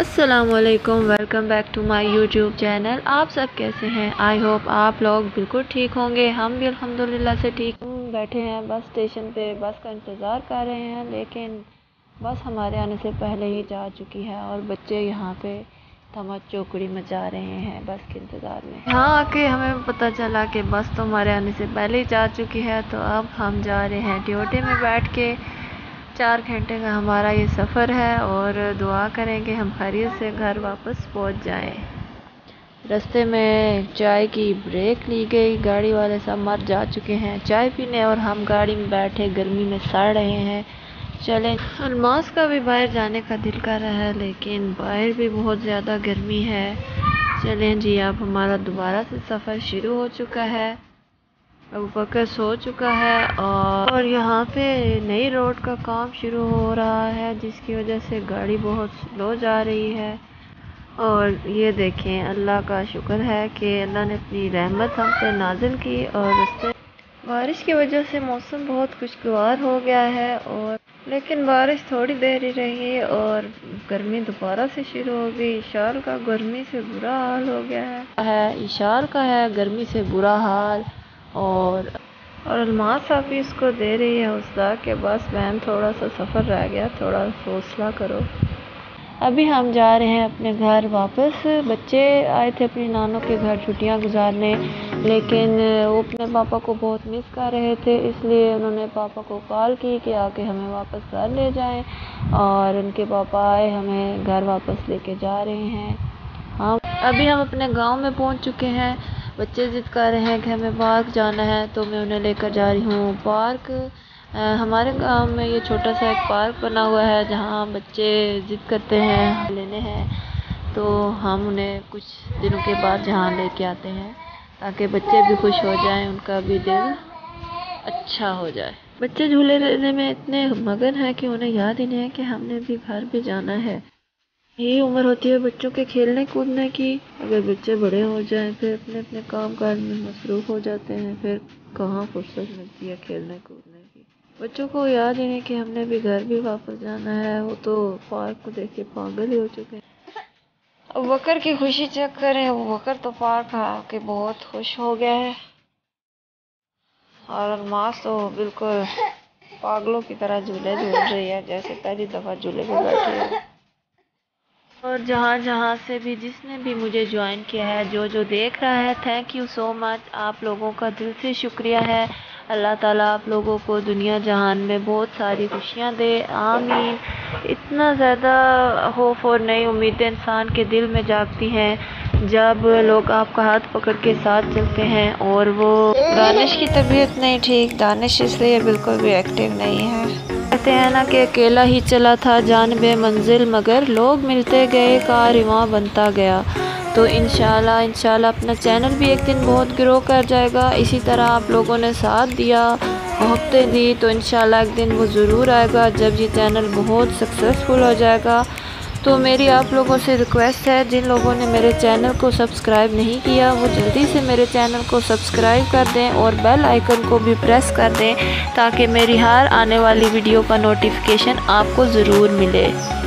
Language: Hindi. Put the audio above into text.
अस्सलामुअलैकुम, welcome back to my YouTube channel. आप सब कैसे हैं? आई होप आप लोग बिल्कुल ठीक होंगे। हम भी अल्हम्दुलिल्लाह से ठीक बैठे हैं, बस स्टेशन पे बस का इंतज़ार कर रहे हैं, लेकिन बस हमारे आने से पहले ही जा चुकी है और बच्चे यहाँ पे तमा चौकड़ी मचा रहे हैं बस के इंतज़ार में। यहाँ आके हमें पता चला कि बस तो हमारे आने से पहले ही जा चुकी है, तो अब हम जा रहे हैं ड्यूटी में बैठ के। 4 घंटे का हमारा ये सफ़र है और दुआ करेंगे हम खैरियत से घर वापस पहुंच जाएं। रास्ते में चाय की ब्रेक ली गई, गाड़ी वाले सब मर जा चुके हैं चाय पीने और हम गाड़ी में बैठे गर्मी में सड़ रहे हैं। चलें, अलमास का भी बाहर जाने का दिल कर रहा है लेकिन बाहर भी बहुत ज़्यादा गर्मी है। चलें जी, अब हमारा दोबारा से सफ़र शुरू हो चुका है। अब बकर सो चुका है और यहाँ पे नई रोड का काम शुरू हो रहा है, जिसकी वजह से गाड़ी बहुत स्लो जा रही है। और ये देखें, अल्लाह का शुक्र है कि अल्लाह ने अपनी रहमत हम पे नाजिल की और उससे बारिश की वजह से मौसम बहुत खुशगवार हो गया है। और लेकिन बारिश थोड़ी देर ही रही और गर्मी दोबारा से शुरू हो गई। इशार का गर्मी से बुरा हाल हो गया है, इशार का है गर्मी से बुरा हाल। और अलमास साहब भी इसको दे रही है हौसला के बस बहन थोड़ा सा सफ़र रह गया, थोड़ा हौसला करो। अभी हम जा रहे हैं अपने घर वापस। बच्चे आए थे अपने नानों के घर छुट्टियां गुजारने, लेकिन वो अपने पापा को बहुत मिस कर रहे थे, इसलिए उन्होंने पापा को कॉल की कि आके हमें वापस घर ले जाएं। और उनके पापा आए, हमें घर वापस लेके जा रहे हैं। हाँ, अभी हम अपने गाँव में पहुँच चुके हैं। बच्चे जिद कर रहे हैं कि हमें पार्क जाना है, तो मैं उन्हें लेकर जा रही हूँ पार्क। हमारे गांव में ये छोटा सा एक पार्क बना हुआ है जहाँ बच्चे जिद करते हैं लेने हैं, तो हम उन्हें कुछ दिनों के बाद जहाँ लेके आते हैं ताकि बच्चे भी खुश हो जाएं, उनका भी दिल अच्छा हो जाए। बच्चे झूले लेने में इतने मगन हैं कि उन्हें याद ही नहीं है कि हमने भी घर भी जाना है। यही उम्र होती है बच्चों के खेलने कूदने की। अगर बच्चे बड़े हो जाएं फिर अपने अपने काम काज में मसरूफ़ हो जाते हैं, फिर कहाँ फुर्सत मिलती है खेलने कूदने की। बच्चों को याद ही नहीं कि हमने भी घर भी वापस जाना है, वो तो पार्क को देख के पागल ही हो चुके हैं। अब बकर की खुशी चेक करें, वो बकर तो पार्क आके बहुत खुश हो गया है और अलमास तो बिल्कुल पागलों की तरह झूले झूल रही है, जैसे पहली दफ़ा झूले पर बैठी है। और जहाँ जहाँ से भी जिसने भी मुझे ज्वाइन किया है, जो जो देख रहा है, थैंक यू सो मच। आप लोगों का दिल से शुक्रिया है। अल्लाह ताला आप लोगों को दुनिया जहान में बहुत सारी खुशियाँ दे, आमीन। इतना ज़्यादा खौफ और नई उम्मीदें इंसान के दिल में जागती हैं जब लोग आपका हाथ पकड़ के साथ चलते हैं। और वो दानिश की तबीयत नहीं ठीक, दानिश इसलिए बिल्कुल भी एक्टिव नहीं है। कहते हैं ना कि अकेला ही चला था जान-बे मंजिल, मगर लोग मिलते गए कारवां बनता गया। तो इंशाल्लाह अपना चैनल भी एक दिन बहुत ग्रो कर जाएगा। इसी तरह आप लोगों ने साथ दिया, मोहब्बतें दी, तो इंशाल्लाह एक दिन वो ज़रूर आएगा जब ये चैनल बहुत सक्सेसफुल हो जाएगा। तो मेरी आप लोगों से रिक्वेस्ट है, जिन लोगों ने मेरे चैनल को सब्सक्राइब नहीं किया वो जल्दी से मेरे चैनल को सब्सक्राइब कर दें और बेल आइकन को भी प्रेस कर दें ताकि मेरी हर आने वाली वीडियो का नोटिफिकेशन आपको ज़रूर मिले।